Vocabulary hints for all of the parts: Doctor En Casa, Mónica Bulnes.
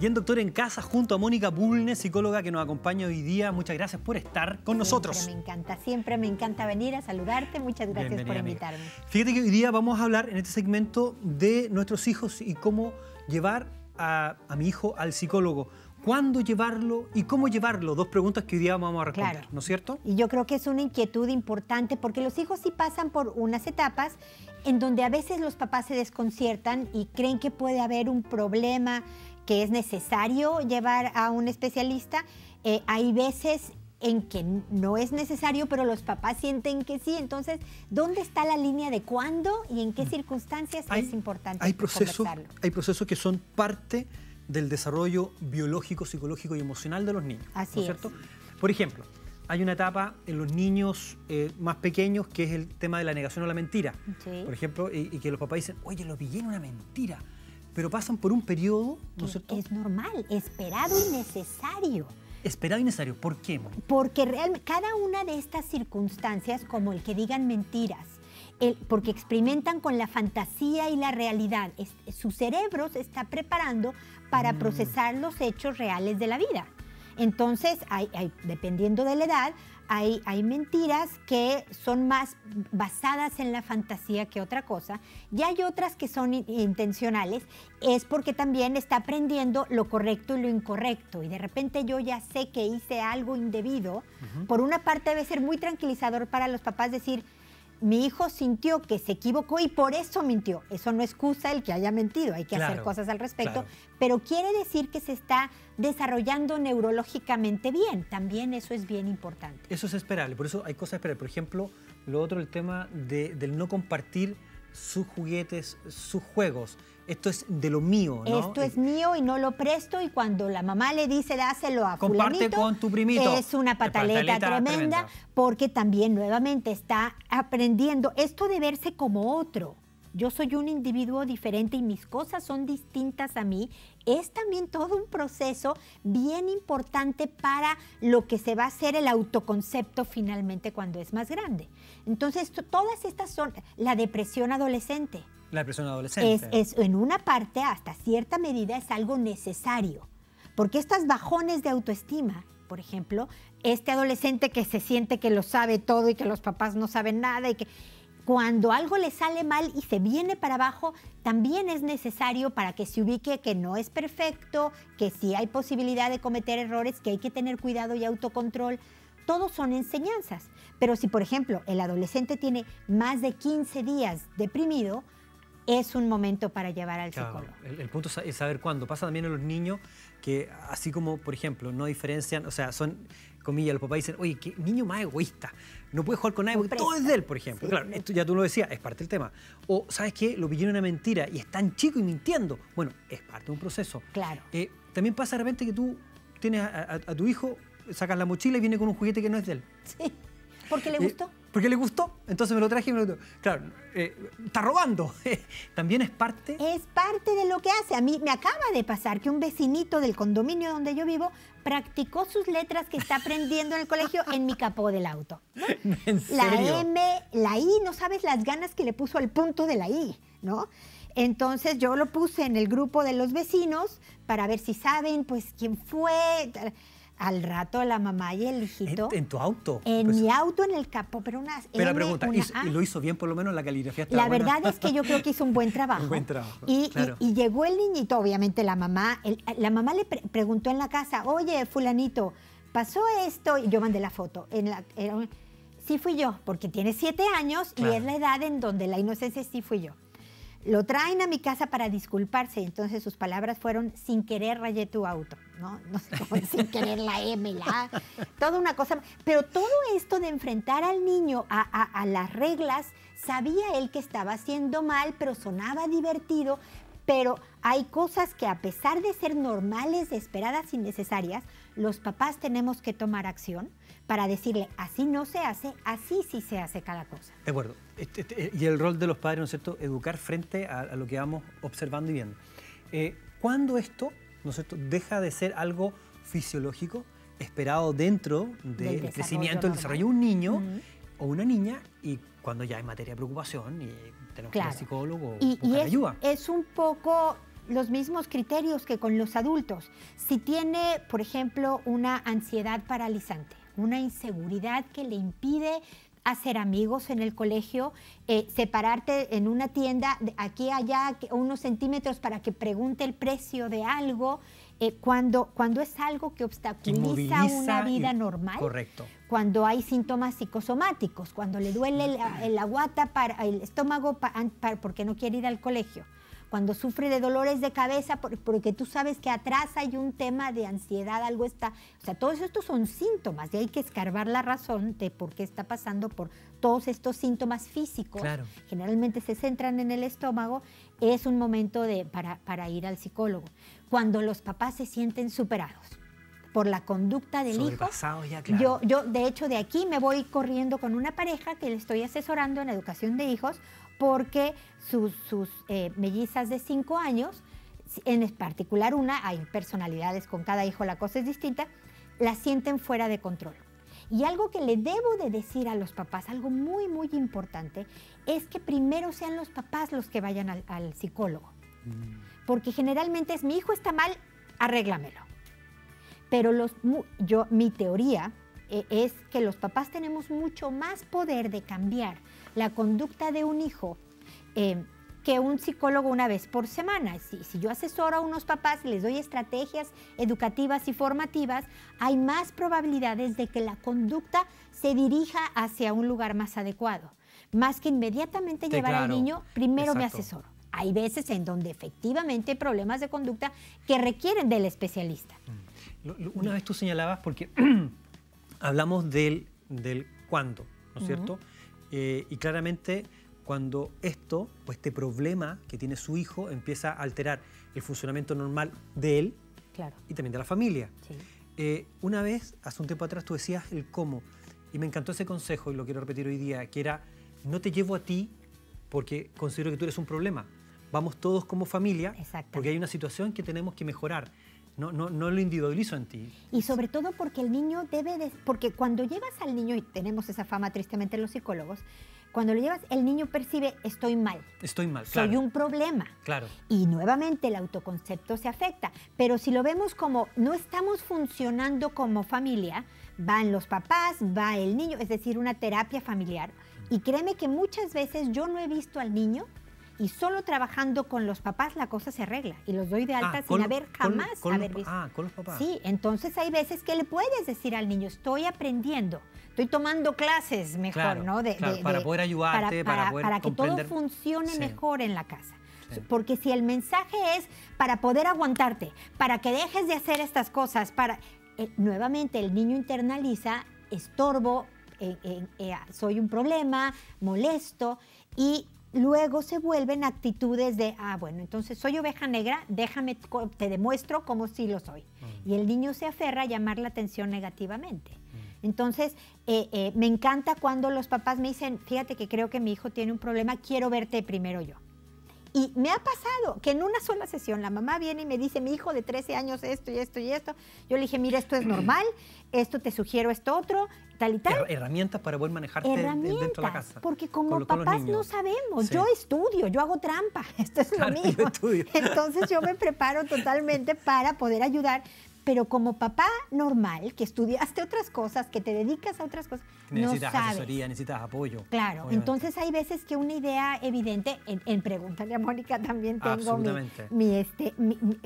y en Doctor en Casa junto a Mónica Bulnes, psicóloga que nos acompaña hoy día. Muchas gracias por estar con nosotros. Siempre me encanta venir a saludarte. Muchas gracias por invitarme. Amiga. Fíjate que hoy día vamos a hablar en este segmento de nuestros hijos y cómo llevar a mi hijo al psicólogo. ¿Cuándo llevarlo y cómo llevarlo? Dos preguntas que hoy día vamos a responder, ¿no es cierto? Y yo creo que es una inquietud importante porque los hijos sí pasan por unas etapas en donde a veces los papás se desconciertan y creen que puede haber un problema, que es necesario llevar a un especialista. Hay veces en que no es necesario, pero los papás sienten que sí. Entonces, ¿dónde está la línea de cuándo y en qué circunstancias es importante conversarlo? Hay procesos que son parte del desarrollo biológico, psicológico y emocional de los niños. Así es, ¿cierto? Por ejemplo, hay una etapa en los niños más pequeños que es el tema de la negación o la mentira. Sí. Por ejemplo, y que los papás dicen, oye, lo pillé en una mentira. Pero pasan por un periodo, ¿no es cierto? Es normal, esperado y necesario. Esperado y necesario. ¿Por qué, Mónica? Porque cada una de estas circunstancias, como el que digan mentiras, porque experimentan con la fantasía y la realidad. Su cerebro se está preparando para procesar los hechos reales de la vida. Entonces, dependiendo de la edad, hay mentiras que son más basadas en la fantasía que otra cosa, y hay otras que son intencionales, es porque también está aprendiendo lo correcto y lo incorrecto, y de repente yo ya sé que hice algo indebido. Por una parte debe ser muy tranquilizador para los papás decir, mi hijo sintió que se equivocó y por eso mintió. Eso no excusa el que haya mentido, hay que hacer cosas al respecto, pero quiere decir que se está desarrollando neurológicamente bien. También eso es bien importante. Eso es esperable, por eso hay cosas esperables. Por ejemplo, lo otro, el tema del no compartir sus juguetes, sus juegos. Esto es de lo mío, ¿no? Esto es mío y no lo presto, y cuando la mamá le dice dáselo a comparte fulanito, con tu primito, es una pataleta tremenda, porque también nuevamente está aprendiendo esto de verse como otro. Yo soy un individuo diferente y mis cosas son distintas a mí. Es también todo un proceso bien importante para lo que se va a hacer el autoconcepto finalmente cuando es más grande. Entonces, todas estas son la depresión adolescente. La depresión adolescente. En una parte, hasta cierta medida, es algo necesario. Porque estos bajones de autoestima, por ejemplo, este adolescente que se siente que lo sabe todo y que los papás no saben nada y que... Cuando algo le sale mal y se viene para abajo, también es necesario para que se ubique que no es perfecto, que sí hay posibilidad de cometer errores, que hay que tener cuidado y autocontrol. Todos son enseñanzas. Pero si, por ejemplo, el adolescente tiene más de 15 días deprimido, es un momento para llevar al psicólogo. El punto es saber cuándo. Pasa también a los niños que, así como, por ejemplo, no diferencian, o sea, son... comillas, los papás dicen, oye, qué niño más egoísta, no puede jugar con nadie porque todo es de él, por ejemplo. Sí, claro, esto ya tú lo decías, es parte del tema. O, ¿sabes qué? Lo pillé en una mentira y es tan chico y mintiendo. Bueno, es parte de un proceso. Claro. También pasa de repente que tú tienes a tu hijo, sacas la mochila y viene con un juguete que no es de él. Sí, porque le gustó. Porque le gustó, entonces me lo traje y me lo... Claro, está robando. También es parte... Es parte de lo que hace. A mí me acaba de pasar que un vecinito del condominio donde yo vivo practicó sus letras que está aprendiendo en el colegio en mi capó del auto, ¿no? ¿En serio? La M, la I, no sabes las ganas que le puso al punto de la I, ¿no? Entonces yo lo puse en el grupo de los vecinos para ver si saben, pues, quién fue... Al rato la mamá y el hijito. ¿En tu auto? En mi auto, en el capó, pero una... Pero la pregunta, ¿lo hizo bien por lo menos? La caligrafía estaba buena. La verdad es que yo creo que hizo un buen trabajo. Un buen trabajo, y llegó el niñito, obviamente la mamá. La mamá le preguntó en la casa, oye, fulanito, ¿pasó esto? Y yo mandé la foto. Sí fui yo, porque tiene 7 años y es la edad en donde la inocencia sí fui yo. Lo traen a mi casa para disculparse, entonces sus palabras fueron, sin querer rayé tu auto, ¿no? No sé cómo, sin querer la M, la A, toda una cosa. Pero todo esto de enfrentar al niño a las reglas, sabía él que estaba haciendo mal, pero sonaba divertido, pero hay cosas que a pesar de ser normales, esperadas y necesarias, los papás tenemos que tomar acción para decirle, así no se hace, así sí se hace cada cosa. De acuerdo. Y el rol de los padres, ¿no es cierto?, educar frente a lo que vamos observando y viendo. ¿Cuándo esto, ¿no es cierto?, deja de ser algo fisiológico, esperado dentro del crecimiento, del desarrollo de un niño o una niña, y cuando ya hay materia de preocupación y tenemos que ir al psicólogo o buscar ayuda? Es un poco los mismos criterios que con los adultos. Si tiene, por ejemplo, una ansiedad paralizante, una inseguridad que le impide hacer amigos en el colegio, separarte en una tienda, de aquí a allá, unos centímetros para que pregunte el precio de algo, cuando es algo que obstaculiza una vida normal. Correcto. Cuando hay síntomas psicosomáticos, cuando le duele la guata, el estómago, porque no quiere ir al colegio, cuando sufre de dolores de cabeza, porque tú sabes que atrás hay un tema de ansiedad, algo está... O sea, todos estos son síntomas y hay que escarbar la razón de por qué está pasando por todos estos síntomas físicos. Claro. Generalmente se centran en el estómago. Es un momento para ir al psicólogo. Cuando los papás se sienten superados por la conducta del hijo. Ya, claro. Yo, de hecho, de aquí me voy corriendo con una pareja que le estoy asesorando en educación de hijos, porque sus mellizas de 5 años, en particular una, hay personalidades con cada hijo, la cosa es distinta, la sienten fuera de control. Y algo que le debo de decir a los papás, algo muy, muy importante, es que primero sean los papás los que vayan al psicólogo. Porque generalmente es, mi hijo está mal, arréglamelo. Pero mi teoría es que los papás tenemos mucho más poder de cambiar la conducta de un hijo que un psicólogo una vez por semana. Si yo asesoro a unos papás, les doy estrategias educativas y formativas, hay más probabilidades de que la conducta se dirija hacia un lugar más adecuado. Más que inmediatamente llevar al niño, primero me asesoro. Hay veces en donde efectivamente hay problemas de conducta que requieren del especialista. Una vez tú señalabas, porque hablamos del cuándo, ¿no es cierto? Y claramente cuando este problema que tiene su hijo empieza a alterar el funcionamiento normal de él y también de la familia. Sí. Una vez, hace un tiempo atrás, tú decías el cómo, y me encantó ese consejo y lo quiero repetir hoy día, que era, no te llevo a ti porque considero que tú eres un problema. Vamos todos como familia porque hay una situación que tenemos que mejorar. No lo individualizo en ti. Y sobre todo porque el niño porque cuando llevas al niño, y tenemos esa fama tristemente los psicólogos, cuando lo llevas, el niño percibe, estoy mal. Estoy mal, claro. Soy un problema. Claro. Y nuevamente el autoconcepto se afecta. Pero si lo vemos como, no estamos funcionando como familia, van los papás, va el niño, es decir, una terapia familiar. Y créeme que muchas veces yo no he visto al niño... Y solo trabajando con los papás la cosa se arregla. Y los doy de alta sin haber jamás haber visto. Con los papás. Sí, entonces hay veces que le puedes decir al niño, estoy aprendiendo, estoy tomando clases mejor, ¿no? Para poder ayudarte, para poder comprender. Que todo funcione mejor en la casa. Sí. Porque si el mensaje es para poder aguantarte, para que dejes de hacer estas cosas, nuevamente el niño internaliza, estorbo, soy un problema, molesto, y luego se vuelven actitudes de, bueno, entonces soy oveja negra, déjame, te demuestro como sí lo soy. Y el niño se aferra a llamar la atención negativamente. Entonces, me encanta cuando los papás me dicen, fíjate que creo que mi hijo tiene un problema, quiero verte primero yo. Y me ha pasado que en una sola sesión la mamá viene y me dice, mi hijo de 13 años esto y esto y esto. Yo le dije, mira, esto es normal, esto te sugiero, esto otro, tal y tal. Herramientas para poder manejarte dentro de la casa. Porque como papás no sabemos. Sí. Yo estudio, yo hago trampa, esto es lo mío. Yo estudio. Entonces yo me preparo totalmente para poder ayudar. Pero como papá normal, que estudiaste otras cosas, que te dedicas a otras cosas, necesitas asesoría, necesitas apoyo. Claro, obviamente. Entonces hay veces que una idea evidente, en Pregúntale a Mónica también tengo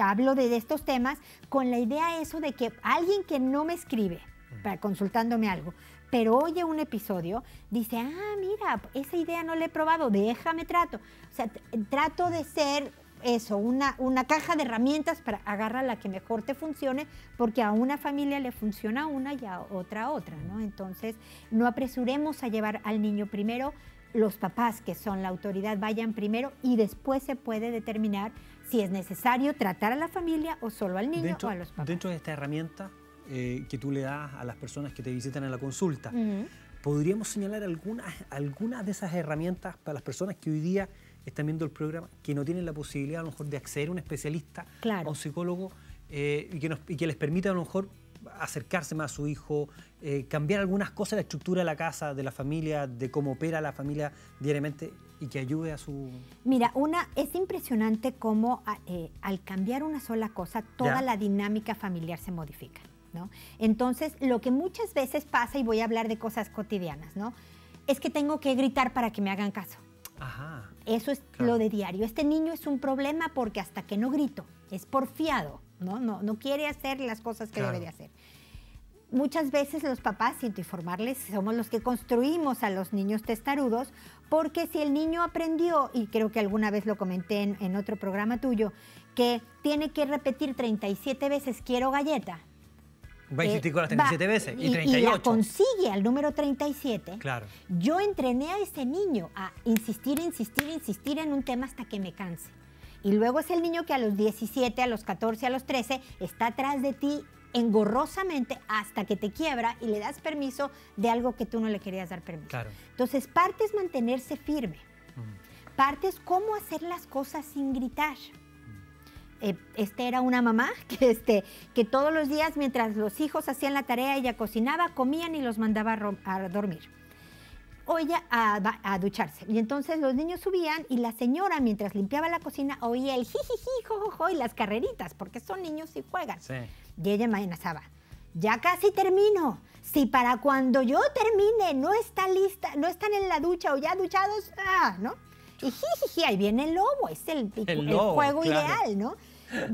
hablo de estos temas, con la idea eso de que alguien que no me escribe, consultándome algo, pero oye un episodio, dice, mira, esa idea no la he probado, déjame trato. O sea, trato de ser... Eso, una caja de herramientas para agarrar la que mejor te funcione, porque a una familia le funciona una y a otra, ¿no? Entonces, no apresuremos a llevar al niño primero, los papás, que son la autoridad, vayan primero y después se puede determinar si es necesario tratar a la familia o solo al niño o a los papás. Dentro de esta herramienta que tú le das a las personas que te visitan en la consulta, ¿podríamos señalar algunas de esas herramientas para las personas que hoy día están viendo el programa, que no tienen la posibilidad a lo mejor de acceder a un especialista, a un psicólogo, y que les permita a lo mejor acercarse más a su hijo, cambiar algunas cosas de la estructura de la casa, de la familia, de cómo opera la familia diariamente y que ayude a su... Mira, es impresionante cómo al cambiar una sola cosa, toda la dinámica familiar se modifica, ¿no? Entonces, lo que muchas veces pasa, y voy a hablar de cosas cotidianas, ¿no? Es que tengo que gritar para que me hagan caso. Ajá. Eso es lo de diario. Este niño es un problema porque hasta que no grito, es porfiado, ¿no? No quiere hacer las cosas que debe de hacer. Muchas veces los papás, siento informarles, somos los que construimos a los niños testarudos, porque si el niño aprendió, y creo que alguna vez lo comenté en otro programa tuyo, que tiene que repetir 37 veces quiero galleta. Va a insistir con las 37 veces y 38. Y la consigue al número 37. Claro. Yo entrené a ese niño a insistir en un tema hasta que me canse. Y luego es el niño que a los 17, a los 14, a los 13 está atrás de ti engorrosamente hasta que te quiebra y le das permiso de algo que tú no le querías dar permiso. Claro. Entonces, parte es mantenerse firme. Parte es cómo hacer las cosas sin gritar. Era una mamá que todos los días, mientras los hijos hacían la tarea, ella cocinaba, comían y los mandaba a dormir. Oía a ducharse. Y entonces los niños subían y la señora, mientras limpiaba la cocina, oía el jijiji, jojojo y las carreritas, porque son niños y juegan. Sí. Y ella amenazaba, ya casi termino. Si para cuando yo termine no está lista, no están en la ducha o ya duchados, ¿no? Y jijiji, ahí viene el lobo, es el lobo, juego ideal, ¿no?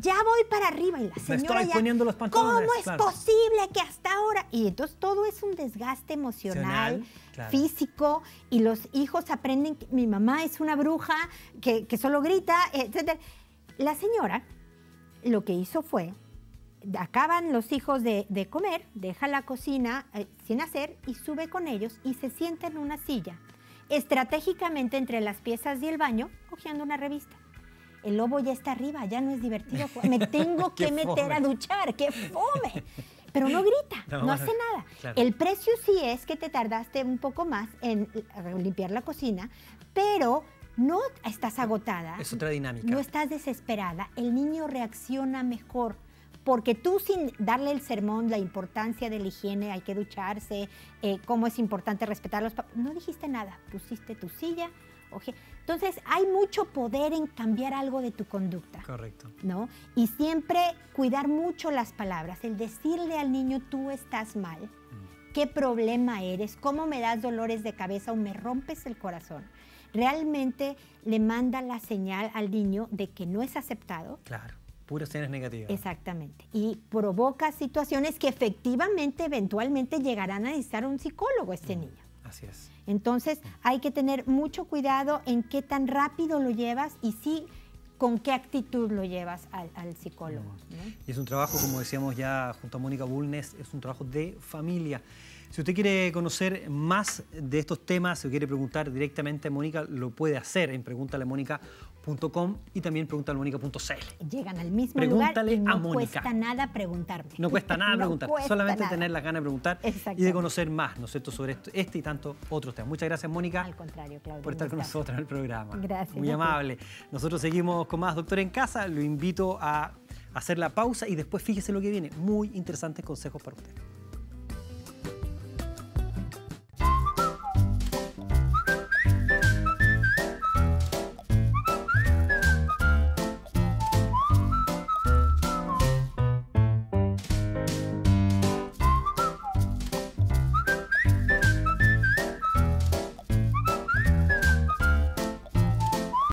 Ya voy para arriba y la señora ya, los pantalones, ¿cómo es posible que hasta ahora? Y entonces todo es un desgaste emocional, físico, y los hijos aprenden que mi mamá es una bruja, que solo grita, etc. La señora lo que hizo fue, acaban los hijos de comer, deja la cocina sin hacer y sube con ellos y se sienta en una silla, estratégicamente entre las piezas y el baño, cogiendo una revista. El lobo ya está arriba, ya no es divertido. Me tengo que meter a duchar, ¡qué fome! Pero no grita, no hace nada. Claro. El precio sí es que te tardaste un poco más en limpiar la cocina, pero no estás agotada. Es otra dinámica. No estás desesperada. El niño reacciona mejor. Porque tú, sin darle el sermón, la importancia de la higiene, hay que ducharse, cómo es importante respetar los papás, no dijiste nada, pusiste tu silla. Entonces, hay mucho poder en cambiar algo de tu conducta. Correcto. ¿No? Y siempre cuidar mucho las palabras, el decirle al niño, tú estás mal, qué problema eres, cómo me das dolores de cabeza o me rompes el corazón. Realmente le manda la señal al niño de que no es aceptado. Claro. Puras señales negativas. Exactamente. Y provoca situaciones que efectivamente, eventualmente, llegarán a necesitar un psicólogo niño. Así es. Entonces, hay que tener mucho cuidado en qué tan rápido lo llevas y con qué actitud lo llevas al psicólogo. ¿No? Y es un trabajo, como decíamos ya junto a Mónica Bulnes, es un trabajo de familia. Si usted quiere conocer más de estos temas, si quiere preguntar directamente a Mónica, lo puede hacer en preguntalemónica.com y también preguntalemónica.cl. Llegan al mismo lugar y no cuesta nada preguntarme. No cuesta nada preguntar, solamente tener las ganas de preguntar y de conocer más, ¿no es cierto?, sobre esto, y tanto otros temas. Muchas gracias, Mónica, al contrario, Claudio, por estar con nosotros en el programa. Gracias. Muy amable. Nosotros seguimos con más Doctor en Casa. Lo invito a hacer la pausa y después fíjese lo que viene. Muy interesantes consejos para usted.